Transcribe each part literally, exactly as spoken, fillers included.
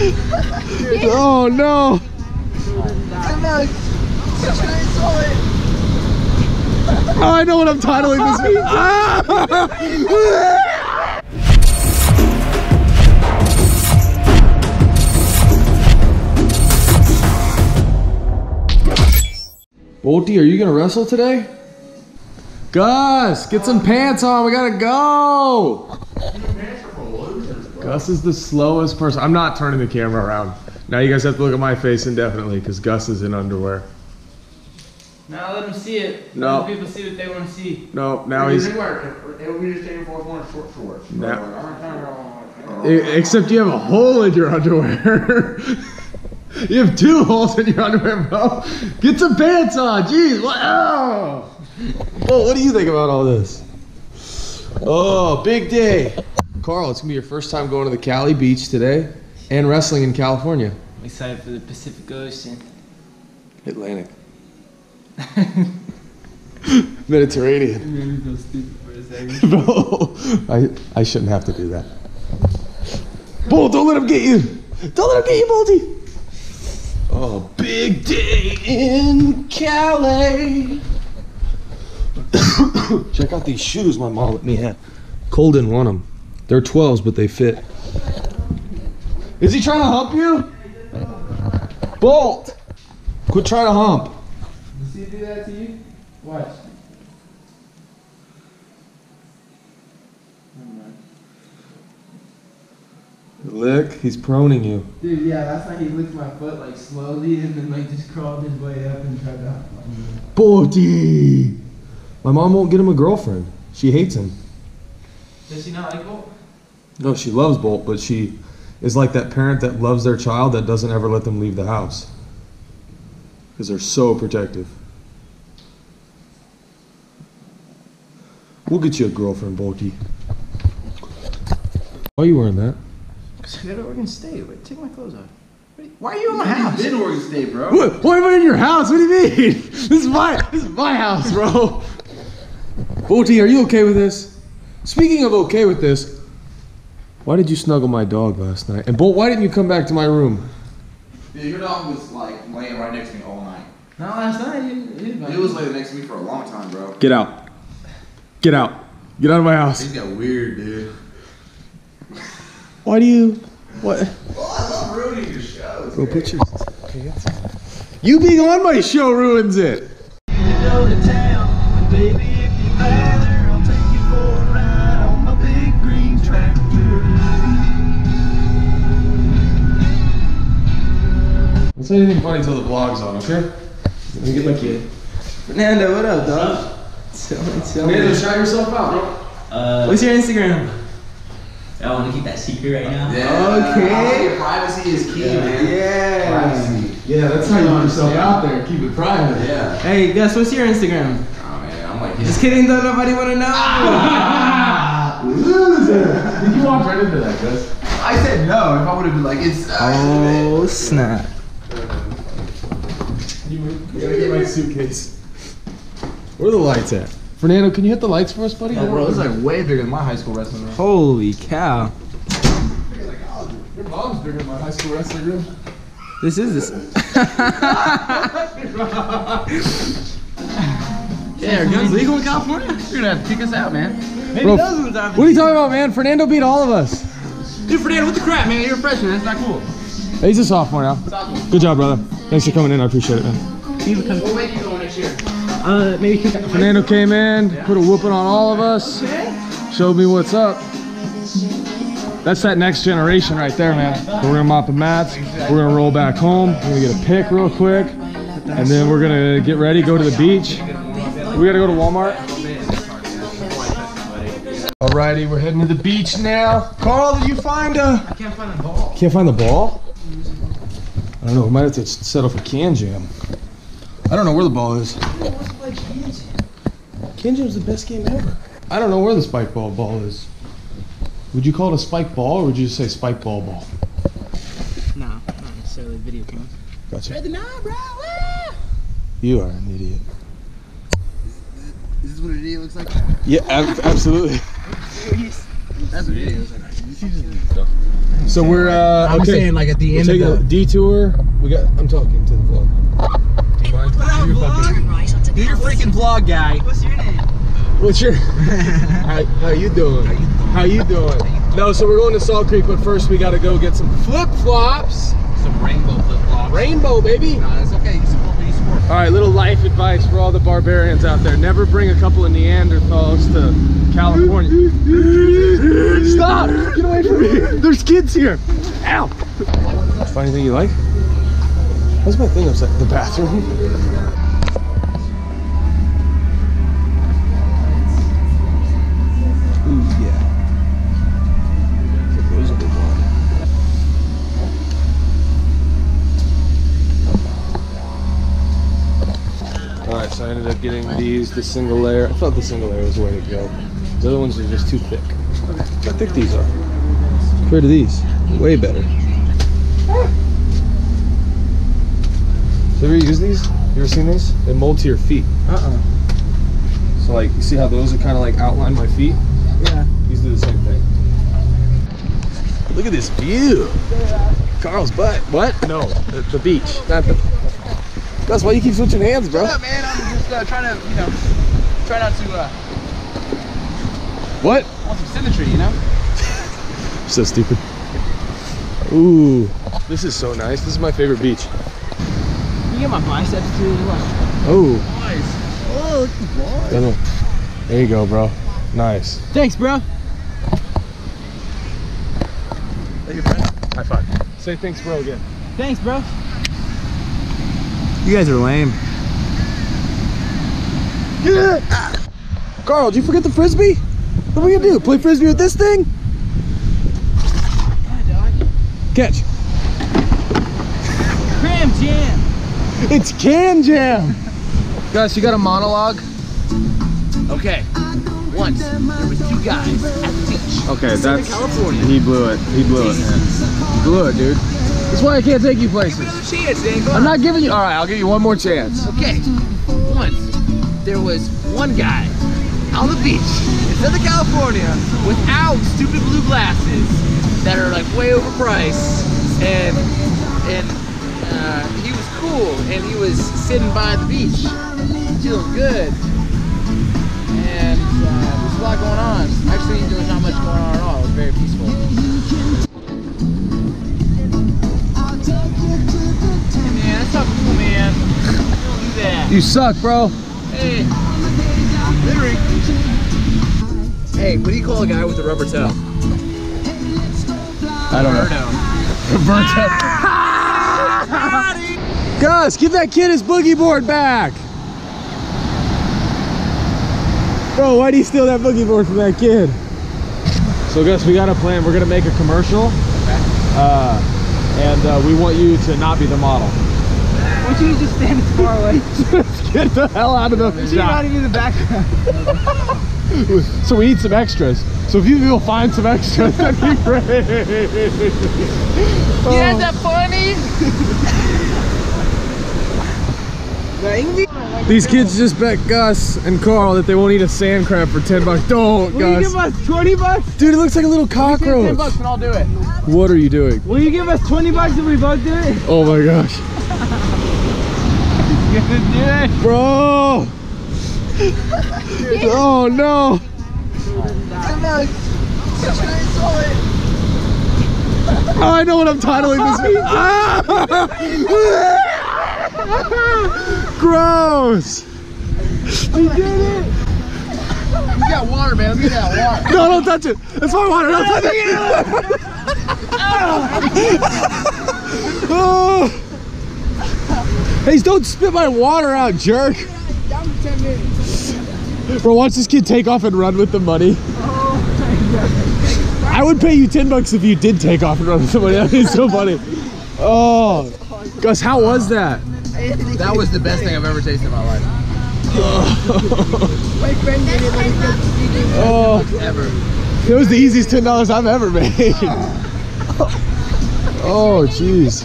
Oh no! Oh, I know what I'm titling this video. Ah! Bolty, are you gonna wrestle today? Gus, get some pants on, we gotta go! Gus is the slowest person. I'm not turning the camera around. Now you guys have to look at my face indefinitely because Gus is in underwear. Now let them see it. No. Let people see what they want to see. No, now We're he's... It, except you have a hole in your underwear. You have two holes in your underwear, bro. Get some pants on, jeez. Wow. Well, what do you think about all this? Oh, big day. Carl, it's gonna be your first time going to the Cali Beach today and wrestling in California. I'm excited for the Pacific Ocean. Atlantic. Mediterranean. You made me feel stupid for a second. Bro, I, I shouldn't have to do that. Bull, don't let him get you. Don't let him get you, Bolty. Oh, big day in Cali. Check out these shoes my mom let me have. Cole didn't want them. They're twelves, but they fit. Is he trying to hump you? Bolt! Quit trying to hump. Does he do that to you? Watch. Lick, he's proning you. Dude, yeah, that's how he licked my foot, like, slowly, and then, like, just crawled his way up and tried to... Bolty! My mom won't get him a girlfriend. She hates him. Does she not like Bolt? No, she loves Bolt, but she is like that parent that loves their child that doesn't ever let them leave the house. Because they're so protective. We'll get you a girlfriend, Bolty. Why are you wearing that? I got to Oregon State. Wait, take my clothes off. Why are you in my house? I'm in Oregon State, bro. What? Why am I in your house? What do you mean? This is my, this is my house, bro. Bolty, are you okay with this? Speaking of okay with this, why did you snuggle my dog last night? And Bolt, why didn't you come back to my room? Yeah, your dog was like laying right next to me all night. Not last night. He, he, he was laying next to me for a long time, bro. Get out. Get out. Get out of my house. Things got weird, dude. Why do you, what? Well, I love ruining your show. Go put your pants on. You being on my show ruins it. Don't say anything funny until the vlog's on, okay? Let me get my kid. Fernando, what up, dog? Fernando, shout yourself out, bro. Uh, What's your Instagram? I want to keep that secret right now. Yeah. Okay. Your privacy is key, yeah, man. Yeah. Privacy. Yeah, that's how you want yourself yeah. out there. Keep it private. Yeah. Hey, Gus, what's your Instagram? Oh, man. I'm like, yeah. Just kidding, though. Nobody want to know. Ah, loser. Did you walk right into that, Gus? I said no. If I would have been like, it's. Uh, oh, snap. You gotta get my suitcase. Where are the lights at? Fernando, can you hit the lights for us, buddy? Oh, bro, this is like way bigger than my high school wrestling room. Holy cow. Your mom's bigger than my high school wrestling room. This is this. Yeah, are guns legal in California? You're gonna have to kick us out, man. Maybe bro, dozens of what are you talking about, man? Fernando beat all of us. Dude, Fernando, what the crap, man? You're a freshman. That's not cool. Hey, he's a sophomore now. Sophomore. Good job, brother. Thanks for coming in. I appreciate it, man. We'll make you go next year. Uh, maybe Fernando came in, yeah. Put a whooping on all of us, okay. Showed me what's up. That's that next generation right there, man. We're gonna mop the mats, we're gonna roll back home, we're gonna get a pick real quick, and then we're gonna get ready, go to the beach. We gotta go to Walmart. Alrighty, we're heading to the beach now. Carl, did you find a... I can't find the ball. Can't find the ball? I don't know, we might have to settle for Can Jam. I don't know where the ball is. Can Jam's the best game ever. I don't know where the spike ball ball is. Would you call it a spike ball or would you just say spike ball ball? No, not necessarily a video game. Gotcha. Right now, bro. Ah! You are an idiot. Is this what an idiot looks like? Yeah, ab absolutely. That's what an idiot looks like. So we're uh I'm okay. saying like at the we'll end take of the a detour. We got I'm talking to the vlog. Do you mind? Without do your vlog? Do your freaking vlog guy. What's your name? What's your how, how you doing? How you doing? No, so we're going to Salt Creek, but first we gotta go get some flip-flops. Some rainbow flip-flops. Rainbow, baby. No, that's okay. You support me, you support me. All right, little life advice for all the barbarians out there. Never bring a couple of Neanderthals to California. Stop! Get away from me! There's kids here! Ow! Find anything you like? What's my thing upside? The bathroom? So I ended up getting these, the single layer. I thought the single layer was the way to go. The other ones are just too thick. Okay. How thick these are? Compared to these, way better. Have you ever used these? You ever seen these? They mold to your feet. Uh-uh. So like, you see how those are kind of like outline my feet? Yeah. These do the same thing. Look at this view. Carl's butt. What? No, the, the beach, not the... That's why you keep switching hands, bro. Shut up, man. I'm just uh, trying to, you know, try not to, uh... What? I want some symmetry, you know? So stupid. Ooh. This is so nice. This is my favorite beach. Can you get my biceps, too? Oh. Nice. Oh, look at the boys. There you go, bro. Nice. Thanks, bro. Thank you, friend. High five. Say thanks, bro, again. Thanks, bro. You guys are lame. Yeah. Ah. Carl, did you forget the frisbee? What are we gonna do? Play frisbee with this thing? Catch. Can Jam. It's Can Jam. Guys, you got a monologue? Okay. Once there was two guys at the beach. Okay, that's California. He blew it. He blew it, man. He blew it, dude. That's why I can't take you places. Give me another chance, Dan. I'm not giving you. All right, I'll give you one more chance. Okay. Once there was one guy on the beach in Southern California without stupid blue glasses that are like way overpriced, and and uh, he was cool, and he was sitting by the beach, feeling good, and uh, there's a lot going on. Actually, there was not much going on at all. It was very peaceful. Man, don't do that. You suck, bro. Hey, hey, what do you call a guy with a rubber toe? I don't Roberto. know. Roberto. Ah! Gus, give that kid his boogie board back. Bro, why do you steal that boogie board from that kid? So, Gus, we got a plan. We're gonna make a commercial, okay. uh, and uh, we want you to not be the model. Why don't you just stand as far away? Just get the hell out of the shot. She's not even in the background. So we need some extras. So if you will find some extras, that'd be great. Oh. Yeah, is that funny? These kids just bet Gus and Carl that they won't eat a sand crab for ten bucks. Don't, will Gus. Will you give us twenty bucks? Dude, it looks like a little cockroach. Give us ten bucks and I'll do it. What are you doing? Will you give us twenty bucks if we both do it? Oh my gosh. Bro! Oh no! Oh, I know what I'm titling this video. Gross! We did it! You got water, man. Look at that water. No, don't touch it. That's my water. Don't touch it. Oh. Hey, don't spit my water out, jerk! Bro, watch this kid take off and run with the money. Oh my God. I would pay you ten bucks if you did take off and run with the money. That'd be so funny. Oh, Gus, how was that? That was the best thing I've ever tasted in my life. Oh. My friend did it like that. It was the easiest ten dollars I've ever made. Oh, jeez.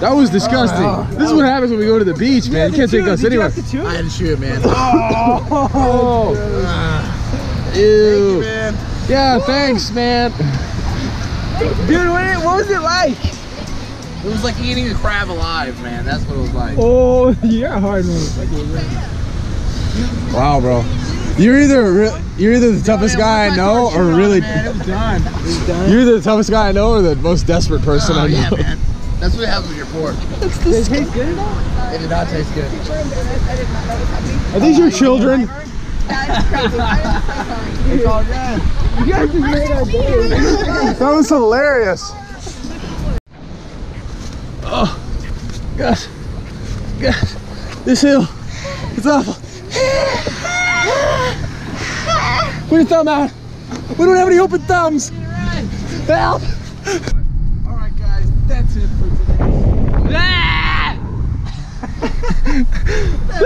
That was disgusting. Oh, oh. This is what happens when we go to the beach, man. You can't take us anywhere. I had to shoot, man. Oh, oh. Uh, ew. Thank you, man. Yeah, whoa. Thanks, man. Dude, what, what was it like? It was like eating a crab alive, man. That's what it was like. Oh, yeah, hard one. Wow, bro. You're either you're either the toughest guy I know, or really you're the toughest guy I know, or the most desperate person I know. Yeah, man. That's what happens when you're poor. Did it taste good? It did not taste good. Are these your children? It's all good. You guys just made our day. That was hilarious. Oh, gosh, gosh, this hill, it's awful. Put your thumb out. We don't have any open thumbs. Help! All right, guys, that's it for today.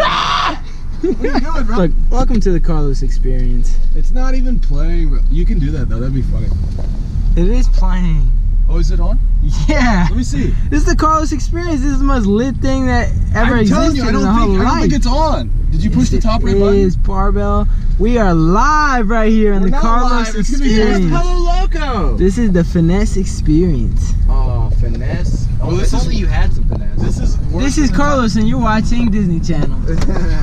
Ah! What are you doing, bro? Look, welcome to the Carlos experience. It's not even playing, but you can do that though. That'd be funny. It is playing. Oh, is it on? Yeah. Let me see. This is the Carlos experience. This is the most lit thing that ever I'm existed you, I don't in the think, whole life. I don't think it's on. Did you push it's, the top right button? It is barbell. We are live right here in We're the Carlos live. experience. It's gonna be Palo Loco. This is the finesse experience. Oh, finesse. Oh, well, this is, only you had some finesse. This is worse. This is Carlos, and you're watching Disney Channel.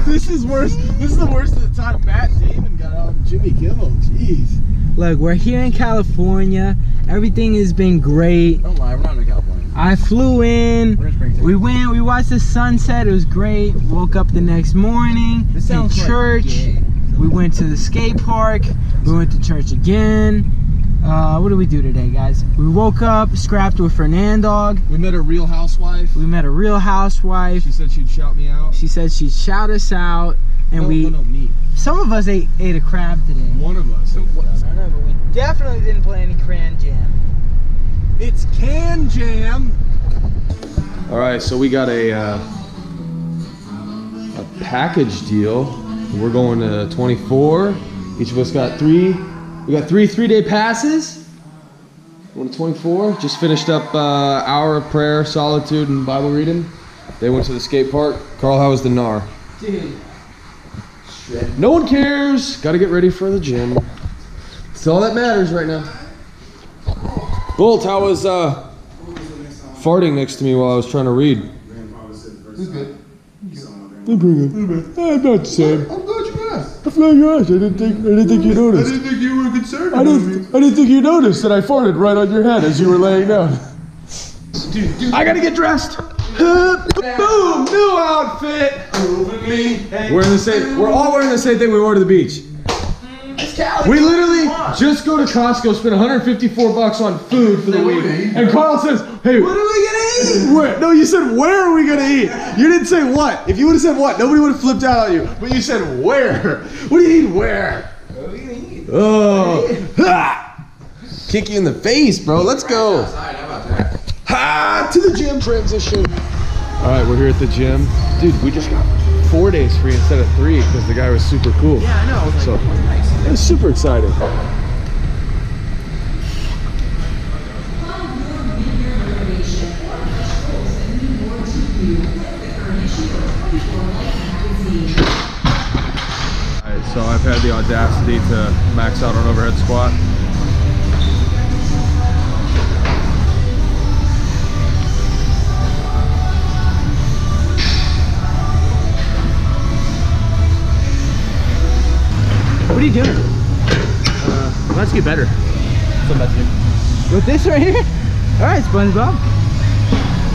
This is worse. This is the worst of the time Matt Damon got on Jimmy Kimmel. Jeez. Look, we're here in California. Everything has been great. Don't lie, we're not in California. I flew in. We went, we watched the sunset. It was great. Woke up the next morning in church. Like, yeah. We went to the skate park. We went to church again. Uh, what did we do today, guys? We woke up, scrapped with Fernandog. We met a real housewife. We met a real housewife. She said she'd shout me out. She said she'd shout us out. And no, we, no, no, me. Some of us ate, ate a crab today. One of us. So what? I don't know, but we definitely didn't play any Can Jam. It's Can Jam. All right, so we got a uh, a package deal. We're going to twenty-four. Each of us got three. We got three three-day passes. Went to twenty-four. Just finished up uh, hour of prayer, solitude, and Bible reading. They went to the skate park. Carl, how was the N A R? Dude. No one cares. Got to get ready for the gym. It's all that matters right now. Bolt, how was uh, farting next to me while I was trying to read? It's good. I'm pretty good. I'm not the same. I'm glad you asked. I'm glad you asked. I didn't think. I didn't think you noticed. I didn't think you were concerned. I didn't. I didn't think you noticed that I farted right on your head as you were laying down. Dude, dude. I gotta get dressed. Boom! New outfit. We're in the same. We're all wearing the same thing we wore to the beach. We literally just go to Costco, spend one hundred fifty-four bucks on food for the week, and Carl says, "Hey, what are we gonna eat?" Where? No, you said, "Where are we gonna eat?" You didn't say what. If you would have said what, nobody would have flipped out on you. But you said where. What do you eat? Where? What are we gonna eat? Oh! Kick you in the face, bro. Let's go. Ah, to the gym transition. All right, we're here at the gym. Dude, we just got four days free instead of three because the guy was super cool. Yeah, I know. It was like, so, nice. It was super exciting. All right, so I've had the audacity to max out on overhead squat. What are you doing? Uh, let's get better. That's what I'm about to do. With this right here? Alright, SpongeBob.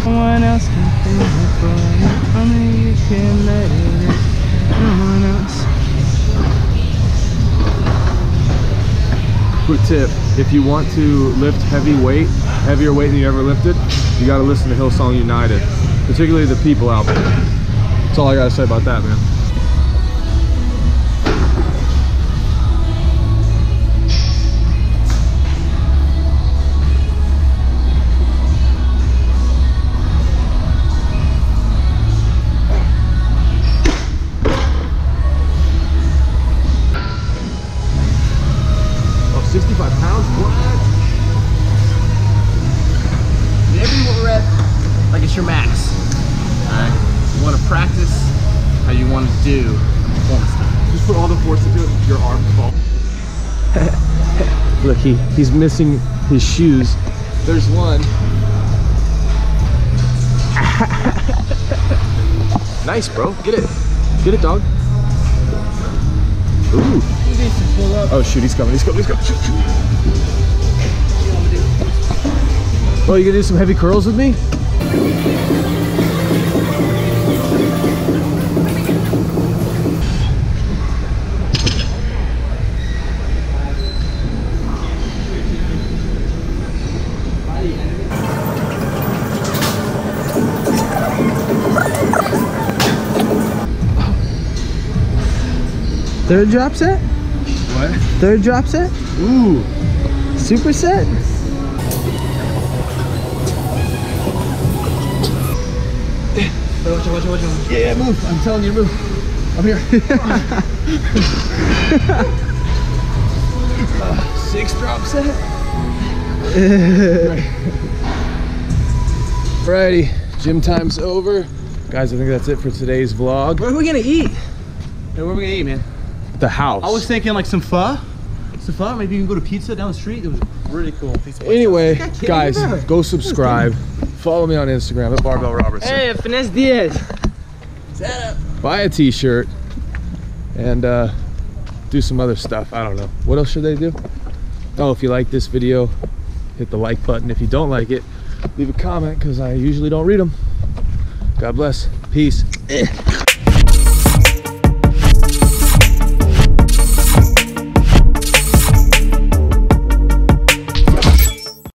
No one else can think of it. Only you can let it in. No one else. Quick tip. If you want to lift heavy weight, heavier weight than you ever lifted, you gotta listen to Hillsong United. Particularly the People album. That's all I gotta say about that, man. He's missing his shoes There's one. Nice, bro. Get it. Get it, dog. Ooh. He needs to pull up. Oh, shoot. He's coming. He's coming. He's coming. Shoot, shoot. Oh, you gonna do some heavy curls with me? Third drop set? What? Third drop set? Ooh. Super set? Watch it, watch it, watch it. Yeah, move. I'm telling you, move. I'm here. uh, six drop set? Alrighty, gym time's over. Guys, I think that's it for today's vlog. What are we gonna eat? Hey, what are we gonna eat, man? The house. I was thinking like some pho, some pho. Maybe you can go to pizza down the street. It was really cool. Pizza anyway, guys, go subscribe. Follow me on Instagram at Barbell Robertson. Hey, Finesse Diaz. Set up. Buy a T-shirt and uh, do some other stuff. I don't know. What else should they do? Oh, if you like this video, hit the like button. If you don't like it, leave a comment because I usually don't read them. God bless. Peace.